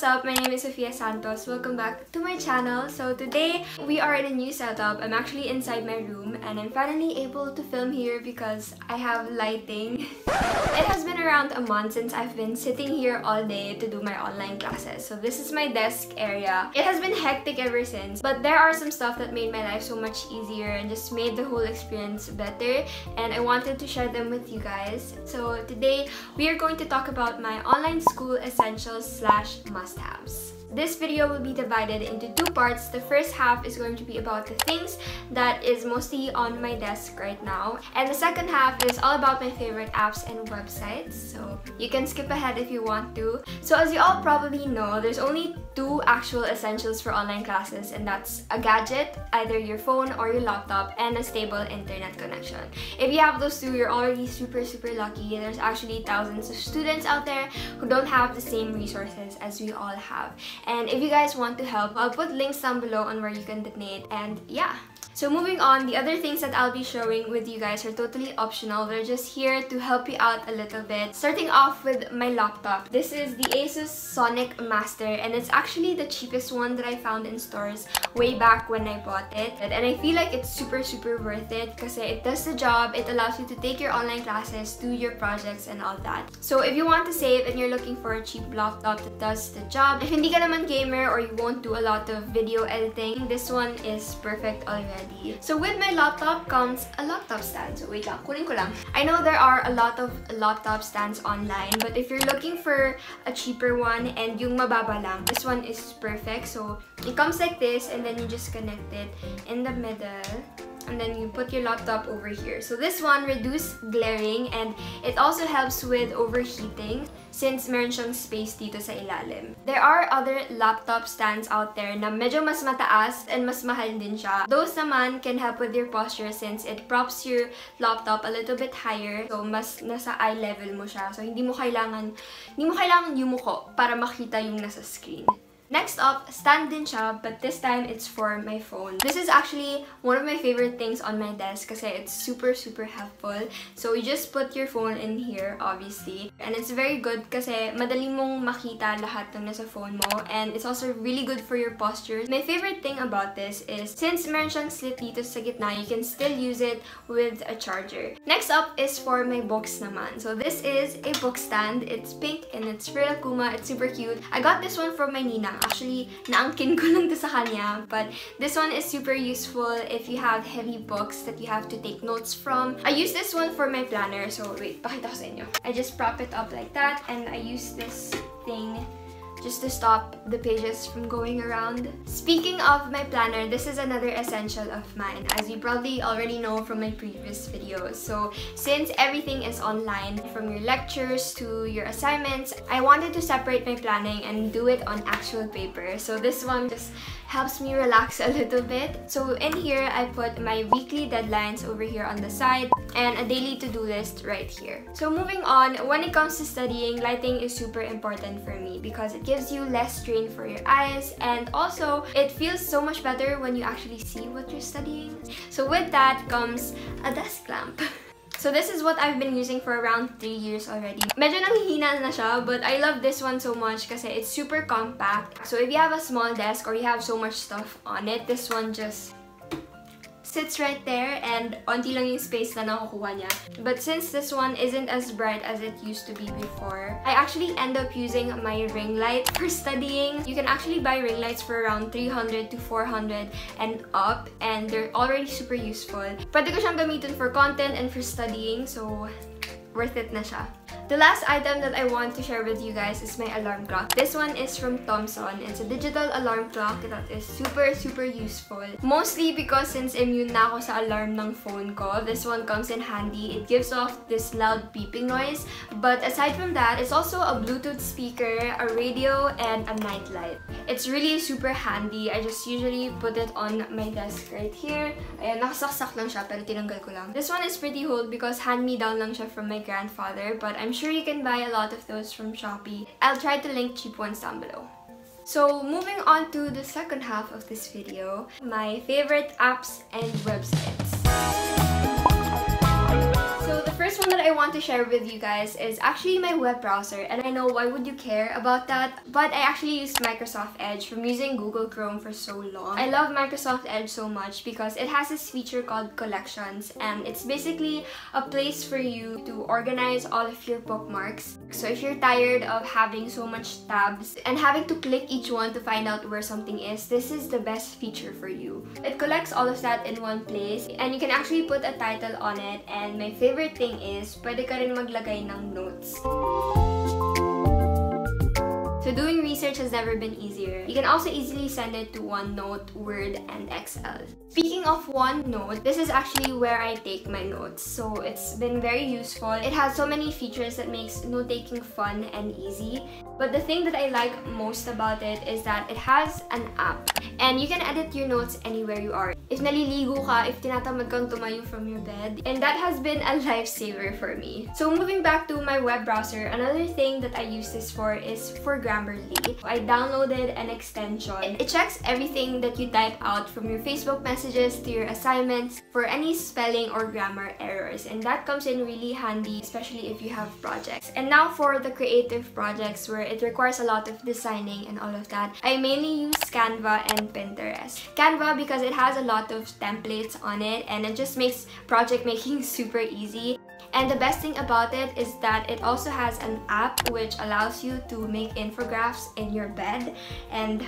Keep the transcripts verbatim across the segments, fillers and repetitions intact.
what's up? My name is Sofia Santos. Welcome back to my channel. So today we are in a new setup. I'm actually inside my room and I'm finally able to film here because I have lighting. It has been around a month since I've been sitting here all day to do my online classes. So this is my desk area. It has been hectic ever since, but there are some stuff that made my life so much easier and just made the whole experience better, and I wanted to share them with you guys. So today we are going to talk about my online school essentials slash must-haves. This video will be divided into two parts. The first half is going to be about the things that is mostly on my desk right now, and the second half is all about my favorite apps and websites, so you can skip ahead if you want to. So as you all probably know, there's only two actual essentials for online classes, and that's a gadget, either your phone or your laptop, and a stable internet connection. If you have those two, you're already super super lucky. There's actually thousands of students out there who don't have the same resources as we all have. And if you guys want to help, I'll put links down below on where you can donate, and yeah. So moving on, the other things that I'll be showing with you guys are totally optional. They're just here to help you out a little bit. Starting off with my laptop. This is the Asus Sonic Master, and it's actually the cheapest one that I found in stores way back when I bought it. And I feel like it's super, super worth it because it does the job. It allows you to take your online classes, do your projects, and all that. So if you want to save and you're looking for a cheap laptop that does the job, if hindi ka naman gamer or you won't do a lot of video editing, this one is perfect already. So with my laptop comes a laptop stand. So wait lang, kunin ko lang. I know there are a lot of laptop stands online, but if you're looking for a cheaper one and yung mababa lang, this one is perfect. So it comes like this, and then you just connect it in the middle, and then you put your laptop over here. So this one reduces glaring, and it also helps with overheating since meron siyang space dito sa ilalim. There are other laptop stands out there na medyo mas mataas and mas mahal din siya. Those naman can help with your posture since it props your laptop a little bit higher, so mas nasa eye level mo siya. So hindi mo kailangan, hindi mo kailangan yumuko para makita yung nasa screen. Next up, stand din siya, but this time it's for my phone. This is actually one of my favorite things on my desk kasi it's super super helpful. So you just put your phone in here, obviously. And it's very good kasi madali mong makita lahat ng nasa phone mo. And it's also really good for your posture. My favorite thing about this is since meron siyang slit dito sa gitna, you can still use it with a charger. Next up is for my books naman. So this is a book stand. It's pink and it's for Lakuma. It's super cute. I got this one from my Nina. Actually, naangkin ko lang to sa kanya, but this one is super useful if you have heavy books that you have to take notes from. I use this one for my planner, so wait, pakita ko sa inyo. I just prop it up like that, and I use this thing just to stop the pages from going around. Speaking of my planner, this is another essential of mine, as you probably already know from my previous videos. So since everything is online, from your lectures to your assignments, I wanted to separate my planning and do it on actual paper. So this one just helps me relax a little bit. So in here, I put my weekly deadlines over here on the side and a daily to-do list right here. So moving on, when it comes to studying, lighting is super important for me because it gives you less strain for your eyes, and also it feels so much better when you actually see what you're studying. So with that comes a desk lamp. So this is what I've been using for around three years already. Medyo nanghihina na siya, but I love this one so much kasi it's super compact. So if you have a small desk or you have so much stuff on it, this one just sits right there and onti lang yung space na nakukuha niya. But since this one isn't as bright as it used to be before, I actually end up using my ring light for studying. You can actually buy ring lights for around three hundred to four hundred and up, and they're already super useful. Pwede ko siyang gamitin for content and for studying, so worth it na siya. The last item that I want to share with you guys is my alarm clock. This one is from Thomson. It's a digital alarm clock that is super, super useful. Mostly because since immune na ako sa alarm ng phone ko, this one comes in handy. It gives off this loud beeping noise. But aside from that, it's also a Bluetooth speaker, a radio, and a nightlight. It's really super handy. I just usually put it on my desk right here. Ayan, nakasaksak lang siya, pero tinanggal ko lang. This one is pretty old because hand-me-down lang siya from my grandfather, but I'm sure Sure you can buy a lot of those from Shopee. I'll try to link cheap ones down below. So moving on to the second half of this video, my favorite apps and websites. So the first one that I want to to share with you guys is actually my web browser, and I know why would you care about that, but I actually used Microsoft Edge from using Google Chrome for so long. I love Microsoft Edge so much because it has this feature called collections, and it's basically a place for you to organize all of your bookmarks. So if you're tired of having so much tabs and having to click each one to find out where something is, this is the best feature for you. It collects all of that in one place, and you can actually put a title on it, and my favorite thing is pwede ka rin maglagay ng notes. So doing research has never been easier. You can also easily send it to OneNote, Word, and Excel. Speaking of OneNote, this is actually where I take my notes. So it's been very useful. It has so many features that makes note-taking fun and easy. But the thing that I like most about it is that it has an app. And you can edit your notes anywhere you are. If naliligo ka, if tinatamad kang tumayo from your bed. And that has been a lifesaver for me. So moving back to my web browser, another thing that I use this for is for Grammarly. I downloaded an extension. It checks everything that you type out, from your Facebook messages to your assignments, for any spelling or grammar errors. And that comes in really handy, especially if you have projects. And now for the creative projects where it requires a lot of designing and all of that, I mainly use Canva and Pinterest. Canva because it has a lot of templates on it, and it just makes project making super easy. And the best thing about it is that it also has an app which allows you to make infographics in your bed. And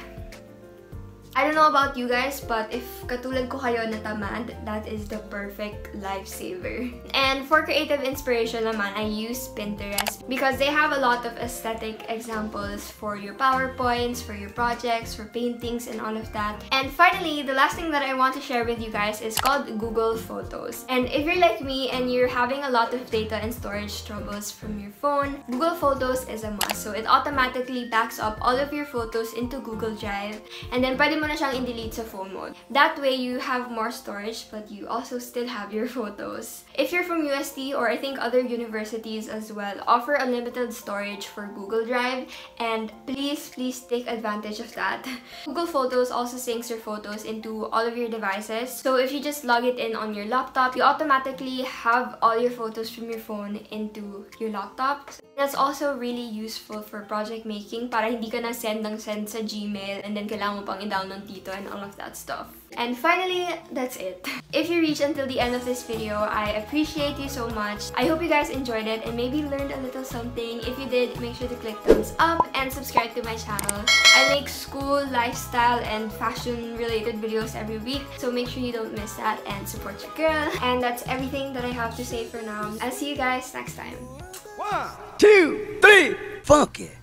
I don't know about you guys, but if katulad ko kayo natamad, that is the perfect lifesaver. And for creative inspiration naman, I use Pinterest because they have a lot of aesthetic examples for your PowerPoints, for your projects, for paintings, and all of that. And finally, the last thing that I want to share with you guys is called Google Photos. And if you're like me and you're having a lot of data and storage troubles from your phone, Google Photos is a must. So it automatically backs up all of your photos into Google Drive, and then pwede mo na siyang i-delete sa phone mode. That way, you have more storage, but you also still have your photos. If you're from U S T, or I think other universities as well, offer unlimited storage for Google Drive, and please, please take advantage of that. Google Photos also syncs your photos into all of your devices, so if you just log it in on your laptop, you automatically have all your photos from your phone into your laptop. That's also really useful for project making, para hindi ka na send ng send sa Gmail, and then kailangan mo pang i-download Tito and all of that stuff. And finally, that's it. If you reach until the end of this video, I appreciate you so much. I hope you guys enjoyed it and maybe learned a little something. If you did, make sure to click thumbs up and subscribe to my channel. I make school, lifestyle, and fashion related videos every week, so make sure you don't miss that and support your girl. And that's everything that I have to say for now. I'll see you guys next time. One, two, three, funky!